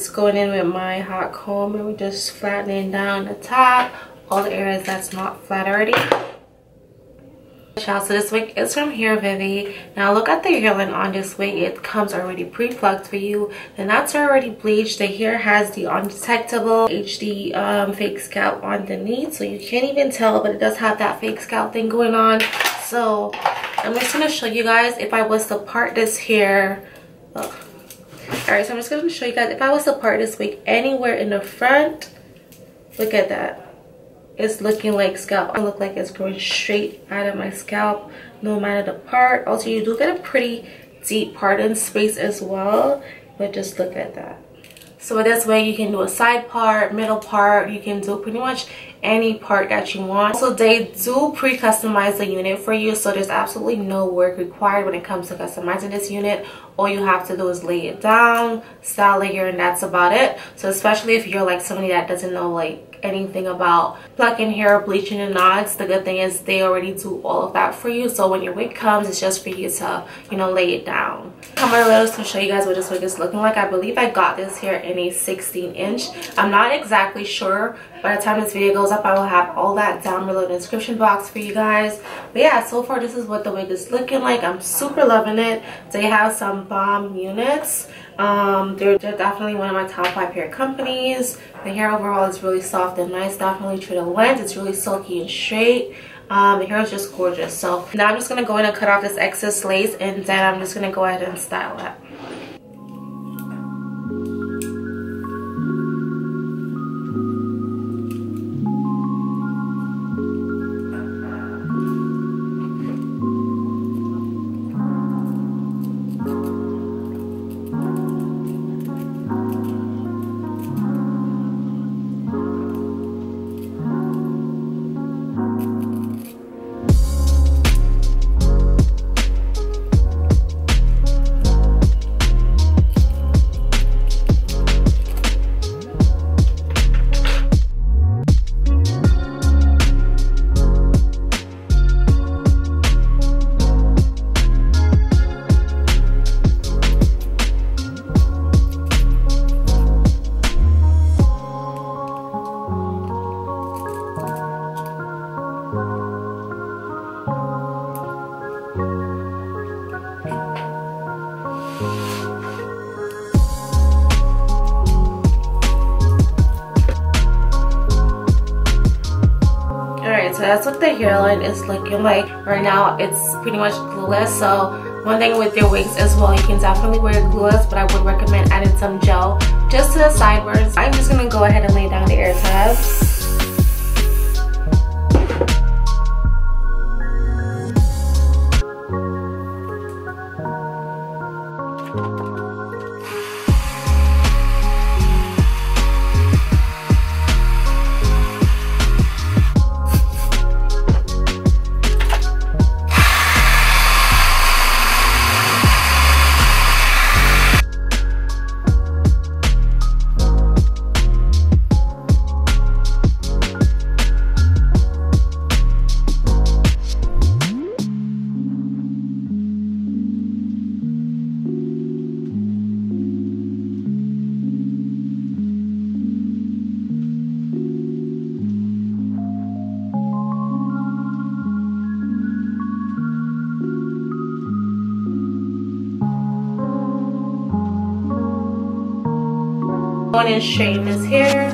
just going in with my hot comb and we're just flattening down the top, all the areas that's not flat already. So this wig is from Hairvivi. Now look at the hairline on this wig. It comes already pre-plucked for you. The knots are already bleached. The hair has the undetectable HD fake scalp underneath, so you can't even tell, but it does have that fake scalp thing going on. So I'm just going to show you guys if I was to part this hair. Oh. Alright, so I'm just going to show you guys if I was to part this wig anywhere in the front. Look at that. It's looking like scalp. I look like it's growing straight out of my scalp, no matter the part. Also, you do get a pretty deep part in space as well, but just look at that. So with this way, you can do a side part, middle part. You can do pretty much any part that you want. So they do pre-customize the unit for you, so there's absolutely no work required when it comes to customizing this unit. All you have to do is lay it down, style it here, and that's about it. So especially if you're like somebody that doesn't know like anything about plucking hair, bleaching and knots, the good thing is they already do all of that for you. So when your wig comes, it's just for you to, you know, lay it down. I'm gonna let us show you guys what this wig is looking like. I believe I got this here in a 16 inch. I'm not exactly sure. By the time this video goes up, I will have all that down below in the description box for you guys. But yeah, so far this is what the wig is looking like. I'm super loving it. They have some bomb units. They're definitely one of my top 5 hair companies. The hair overall is really soft and nice. Definitely true to length. It's really silky and straight. The hair is just gorgeous. So now I'm just going to go in and cut off this excess lace, and then I'm just going to go ahead and style it. So that's what the hairline is looking like right now. It's pretty much glueless. So one thing with your wigs as well, you can definitely wear glueless, but I would recommend adding some gel just to the sideburns. I'm just gonna go ahead and lay down the air tabs. I'm going to straighten this hair.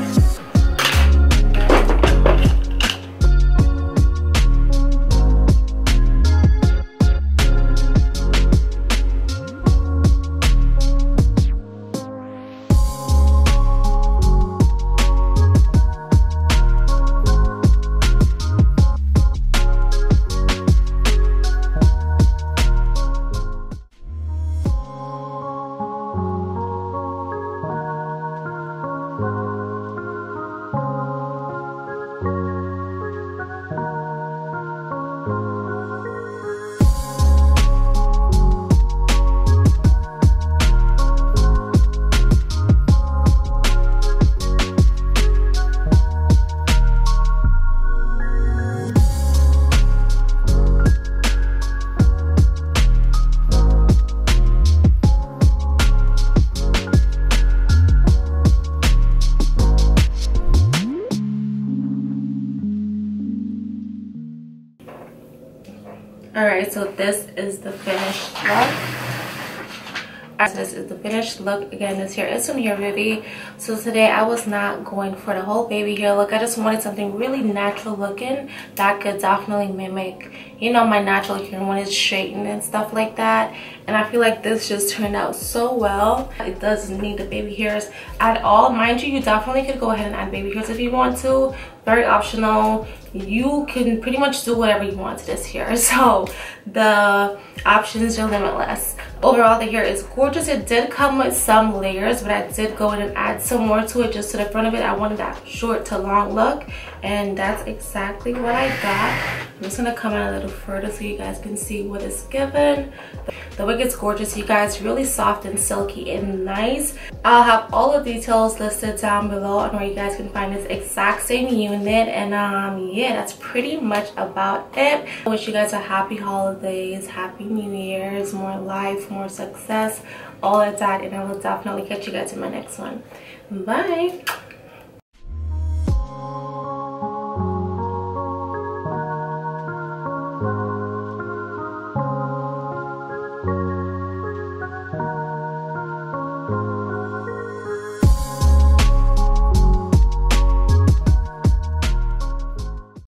Alright, so this is the finished look. Again, this here is from Hairvivi. So today I was not going for the whole baby hair look. I just wanted something really natural looking that could definitely mimic, you know, my natural hair when it's straightened and stuff like that. And I feel like this just turned out so well. It doesn't need the baby hairs at all. Mind you, you definitely could go ahead and add baby hairs if you want to. Very optional. You can pretty much do whatever you want to this hair. So the options are limitless. Overall, the hair is gorgeous. It did come with some layers, but I did go in and add some more to it just to the front of it. I wanted that short to long look, and that's exactly what I got. I'm just gonna come in a little further so you guys can see what it's given. The wig is gorgeous, you guys, really soft and silky and nice. I'll have all the details listed down below on where you guys can find this exact same unit. And yeah, that's pretty much about it. I wish you guys a happy holidays, happy new year's, more life, more success, all of that. And I will definitely catch you guys in my next one. Bye.